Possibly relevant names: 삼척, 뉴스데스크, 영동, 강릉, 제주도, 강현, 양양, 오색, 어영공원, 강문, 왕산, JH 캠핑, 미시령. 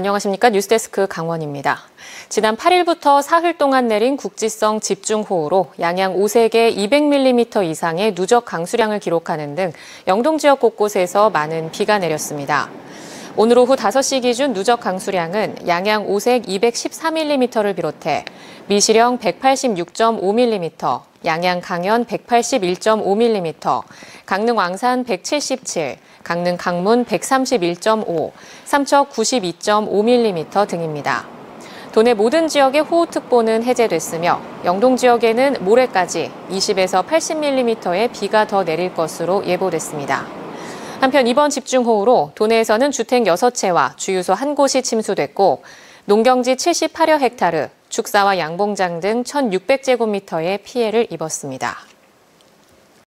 안녕하십니까. 뉴스데스크 강원입니다. 지난 8일부터 사흘 동안 내린 국지성 집중호우로 양양 오색에 200mm 이상의 누적 강수량을 기록하는 등 영동 지역 곳곳에서 많은 비가 내렸습니다. 오늘 오후 5시 기준 누적 강수량은 양양 오색 214mm를 비롯해 미시령 186.5mm, 양양 강현 181.5mm, 강릉 왕산 177, 강릉 강문 131.5, 삼척 92.5mm 등입니다. 도내 모든 지역의 호우특보는 해제됐으며 영동 지역에는 모레까지 20에서 80mm의 비가 더 내릴 것으로 예보됐습니다. 한편 이번 집중호우로 도내에서는 주택 6채와 주유소 1곳이 침수됐고 농경지 78여 헥타르, 축사와 양봉장 등 1,600제곱미터의 피해를 입었습니다.